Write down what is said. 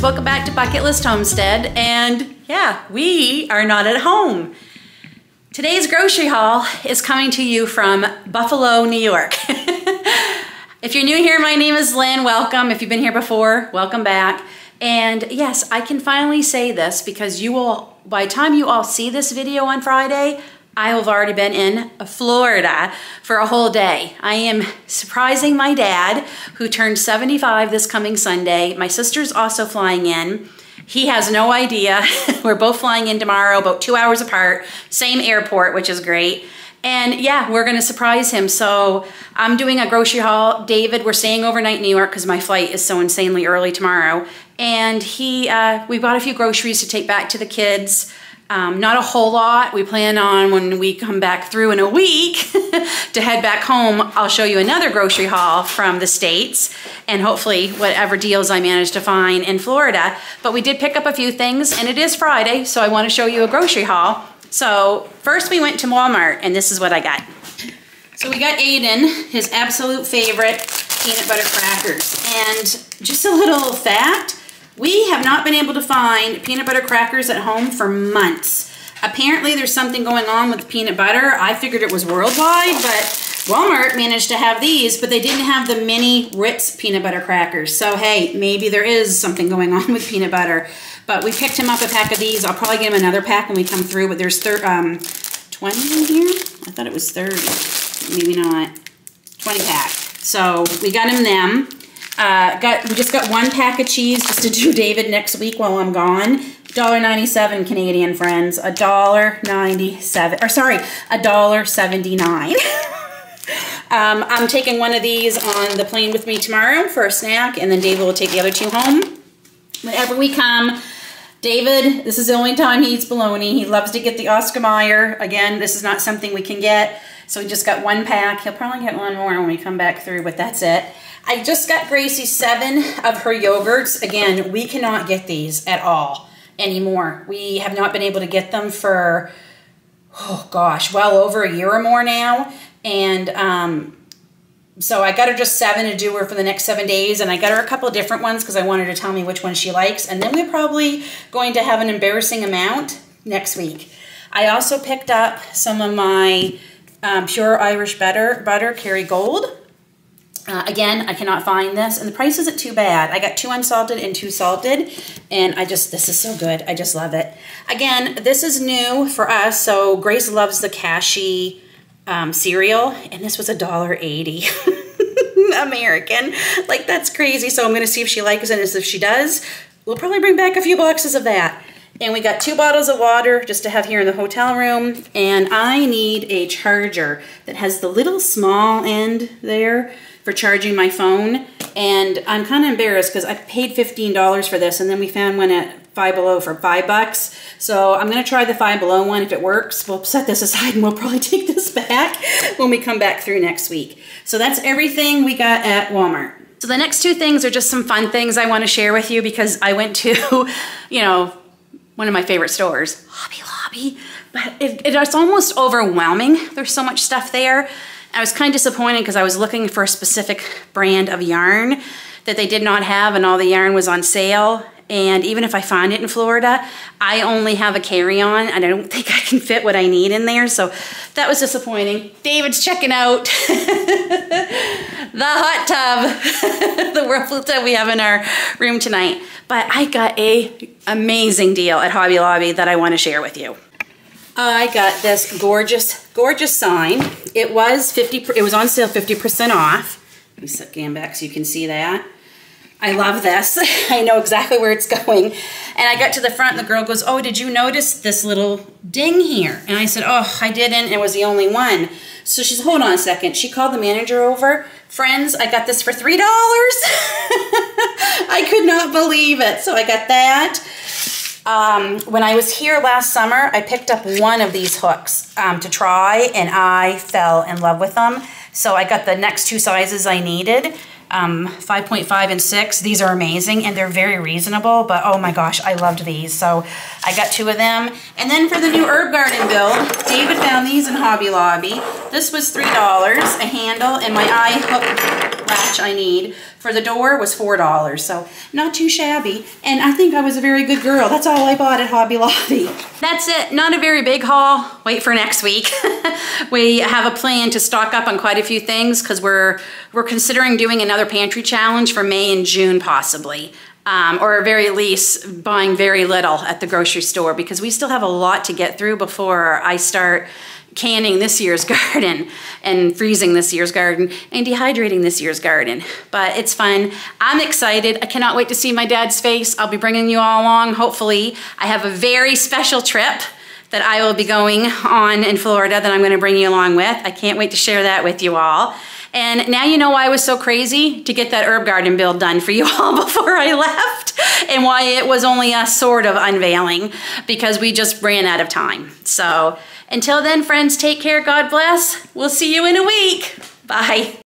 friends, welcome back to Bucket List Homestead. And yeah, we are not at home. Today's grocery haul is coming to you from Buffalo, New York. If you're new here, my name is Lynn, welcome. If you've been here before, welcome back. And yes, I can finally say this because you will, by the time you all see this video on Friday, I have already been in Florida for a whole day. I am surprising my dad, who turned 75 this coming Sunday. My sister's also flying in. He has no idea. We're both flying in tomorrow, about 2 hours apart, same airport, which is great. And yeah, we're gonna surprise him. So I'm doing a grocery haul. David, we're staying overnight in New York because my flight is so insanely early tomorrow. And we bought a few groceries to take back to the kids. Not a whole lot. We plan on, when we come back through in a week to head back home, I'll show you another grocery haul from the States and hopefully whatever deals I manage to find in Florida. But we did pick up a few things, and it is Friday, so I want to show you a grocery haul. So first we went to Walmart, and this is what I got. So we got Aiden his absolute favorite peanut butter crackers. And just a little fact, we have not been able to find peanut butter crackers at home for months. Apparently there's something going on with peanut butter. I figured it was worldwide, but Walmart managed to have these, but they didn't have the mini Ritz peanut butter crackers. So hey, maybe there is something going on with peanut butter. But we picked him up a pack of these. I'll probably get him another pack when we come through, but there's 20 in here? I thought it was 30, maybe not, 20 pack. So we got him them. We just got one pack of cheese just to do David next week while I'm gone. $1.97 Canadian, friends. $1.97, or sorry, $1.79. I'm taking one of these on the plane with me tomorrow for a snack, and then David will take the other two home. Whenever we come, David, this is the only time he eats bologna. He loves to get the Oscar Mayer. Again, this is not something we can get, so we just got one pack. He'll probably get one more when we come back through, but that's it. I just got Gracie 7 of her yogurts. Again, we cannot get these at all anymore. We have not been able to get them for, oh gosh, well over a year or more now. And so I got her just 7 to do her for the next 7 days. And I got her a couple of different ones because I wanted her to tell me which one she likes. And then we're probably going to have an embarrassing amount next week. I also picked up some of my pure Irish butter, Kerrygold. Again, I cannot find this, and the price isn't too bad. I got 2 unsalted and 2 salted, and this is so good. I just love it. Again, this is new for us, so Grace loves the cashew cereal, and this was $1.80 American. Like, that's crazy, so I'm going to see if she likes it, and if she does, we'll probably bring back a few boxes of that. And we got 2 bottles of water just to have here in the hotel room, and I need a charger that has the little small end there for charging my phone. And I'm kind of embarrassed because I paid $15 for this, and then we found one at Five Below for $5. So I'm gonna try the Five Below one. If it works, we'll set this aside and we'll probably take this back when we come back through next week. So that's everything we got at Walmart. So the next 2 things are just some fun things I want to share with you because I went to, you know, one of my favorite stores, Hobby Lobby, but it's almost overwhelming. There's so much stuff there. I was kind of disappointed because I was looking for a specific brand of yarn that they did not have, and all the yarn was on sale. And even if I find it in Florida, I only have a carry-on, and I don't think I can fit what I need in there, so that was disappointing. David's checking out the hot tub, the whirlpool tub we have in our room tonight. But I got an amazing deal at Hobby Lobby that I want to share with you. I got this gorgeous, gorgeous sign. It was on sale 50% off. Let me set Gam back so you can see that. I love this. I know exactly where it's going. And I got to the front, and the girl goes, "Oh, did you notice this little ding here?" And I said, "Oh, I didn't, and it was the only one." So she said, "Hold on a second." She called the manager over. Friends, I got this for $3. I could not believe it. So I got that. When I was here last summer, I picked up one of these hooks to try, and I fell in love with them. So I got the next 2 sizes I needed. 5.5 and 6. These are amazing, and they're very reasonable, but oh my gosh, I loved these. So I got 2 of them. And then for the new herb garden build, David found these in Hobby Lobby. This was $3, a handle, and my eye hook match I need for the door was $4, so not too shabby. And I think I was a very good girl. That's all I bought at Hobby Lobby. That's it. Not a very big haul. Wait for next week. We have a plan to stock up on quite a few things because we're considering doing another pantry challenge for May and June possibly. Or at very least buying very little at the grocery store because we still have a lot to get through before I start canning this year's garden and freezing this year's garden and dehydrating this year's garden. But it's fun. I'm excited. I cannot wait to see my dad's face. I'll be bringing you all along, hopefully. I have a very special trip that I will be going on in Florida that I'm going to bring you along with. I can't wait to share that with you all. And now you know why I was so crazy to get that herb garden build done for you all before I left, and why it was only a sort of unveiling, because we just ran out of time. So until then, friends, take care. God bless. We'll see you in a week. Bye.